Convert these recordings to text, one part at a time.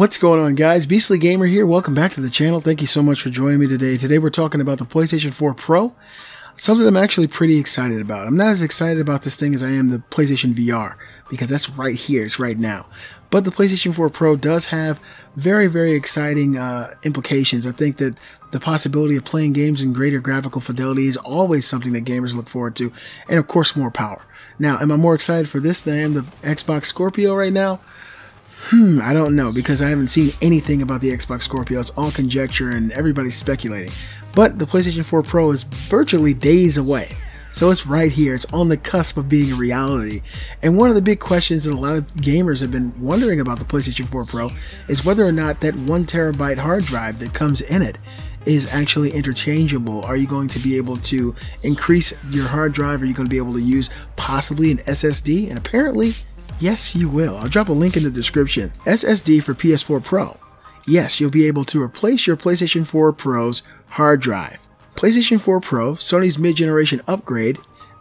What's going on, guys? Beastly Gamer here. Welcome back to the channel. Thank you so much for joining me today. Today we're talking about the PlayStation 4 Pro, something I'm actually pretty excited about. I'm not as excited about this thing as I am the PlayStation VR, because that's right here, it's right now. But the PlayStation 4 Pro does have very, very exciting implications. I think that the possibility of playing games in greater graphical fidelity is always something that gamers look forward to, and of course more power. Now, am I more excited for this than I am the Xbox Scorpio right now? I don't know, because I haven't seen anything about the Xbox Scorpio. It's all conjecture and everybody's speculating. But the PlayStation 4 Pro is virtually days away. So it's right here. It's on the cusp of being a reality. And one of the big questions that a lot of gamers have been wondering about the PlayStation 4 Pro is whether or not that 1 terabyte hard drive that comes in it is actually interchangeable. Are you going to be able to increase your hard drive? Are you going to be able to use possibly an SSD? And apparently, yes, you will. I'll drop a link in the description. SSD for PS4 Pro. Yes, you'll be able to replace your PlayStation 4 Pro's hard drive. PlayStation 4 Pro, Sony's mid-generation upgrade,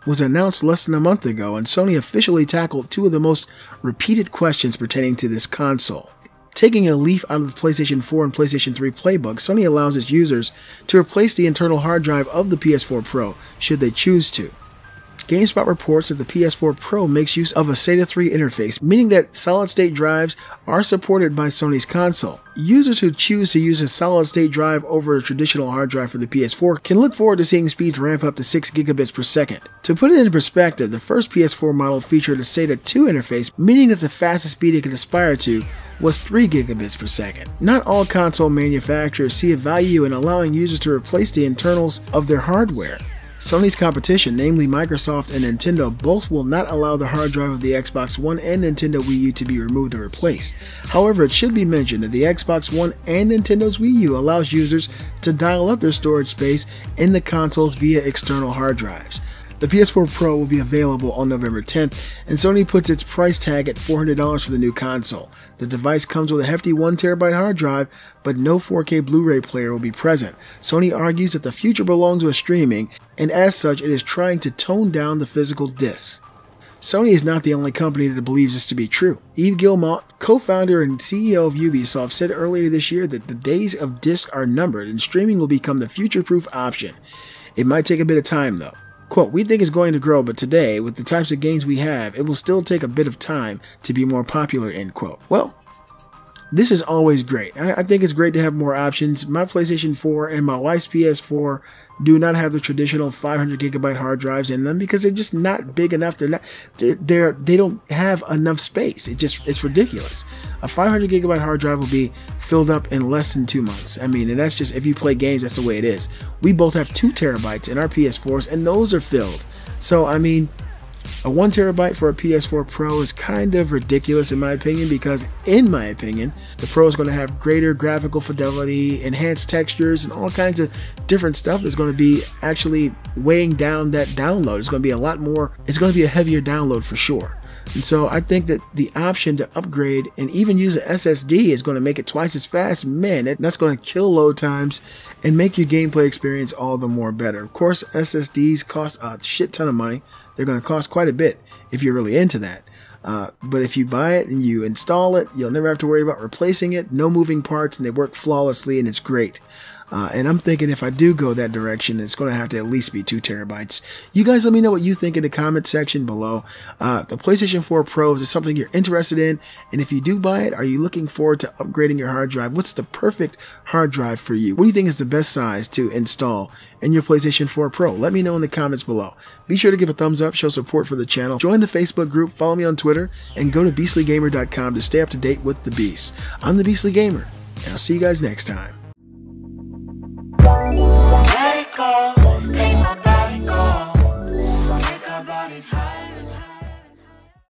was announced less than a month ago, and Sony officially tackled two of the most repeated questions pertaining to this console. Taking a leaf out of the PlayStation 4 and PlayStation 3 playbook, Sony allows its users to replace the internal hard drive of the PS4 Pro, should they choose to. GameSpot reports that the PS4 Pro makes use of a SATA 3 interface, meaning that solid-state drives are supported by Sony's console. Users who choose to use a solid-state drive over a traditional hard drive for the PS4 can look forward to seeing speeds ramp up to 6 gigabits per second. To put it into perspective, the first PS4 model featured a SATA 2 interface, meaning that the fastest speed it could aspire to was 3 gigabits per second. Not all console manufacturers see a value in allowing users to replace the internals of their hardware. Sony's competition, namely Microsoft and Nintendo, both will not allow the hard drive of the Xbox One and Nintendo Wii U to be removed or replaced. However, it should be mentioned that the Xbox One and Nintendo's Wii U allows users to dial up their storage space in the consoles via external hard drives. The PS4 Pro will be available on November 10th, and Sony puts its price tag at $400 for the new console. The device comes with a hefty 1 terabyte hard drive, but no 4K Blu-ray player will be present. Sony argues that the future belongs with streaming, and as such, it is trying to tone down the physical discs. Sony is not the only company that believes this to be true. Yves Guillemot, co-founder and CEO of Ubisoft, said earlier this year that the days of discs are numbered and streaming will become the future-proof option. It might take a bit of time, though. Quote, "We think it's going to grow, but today, with the types of games we have, it will still take a bit of time to be more popular," end quote. Well, this is always great. I think it's great to have more options. My PlayStation 4 and my wife's PS4 do not have the traditional 500 gigabyte hard drives in them because they're just not big enough. They don't have enough space. It's ridiculous. A 500 gigabyte hard drive will be filled up in less than 2 months. I mean, and that's just if you play games. That's the way it is. We both have 2 terabytes in our PS4s, and those are filled. So I mean, a 1 terabyte for a PS4 Pro is kind of ridiculous in my opinion, because in my opinion, the Pro is going to have greater graphical fidelity, enhanced textures, and all kinds of different stuff that's going to be actually weighing down that download. It's going to be a lot more, it's going to be a heavier download for sure. And so I think that the option to upgrade and even use an SSD is going to make it twice as fast. Man, that's going to kill load times and make your gameplay experience all the more better. Of course, SSDs cost a shit ton of money. They're going to cost quite a bit if you're really into that. But if you buy it and you install it, you'll never have to worry about replacing it. No moving parts, and they work flawlessly, and it's great. And I'm thinking if I do go that direction, it's going to have to at least be 2 terabytes. You guys let me know what you think in the comment section below. The PlayStation 4 Pro, is something you're interested in? And if you do buy it, are you looking forward to upgrading your hard drive? What's the perfect hard drive for you? What do you think is the best size to install in your PlayStation 4 Pro? Let me know in the comments below. Be sure to give a thumbs up, show support for the channel, join the Facebook group, follow me on Twitter, and go to beastlygamer.com to stay up to date with the beast. I'm the Beastly Gamer, and I'll see you guys next time. Let it go.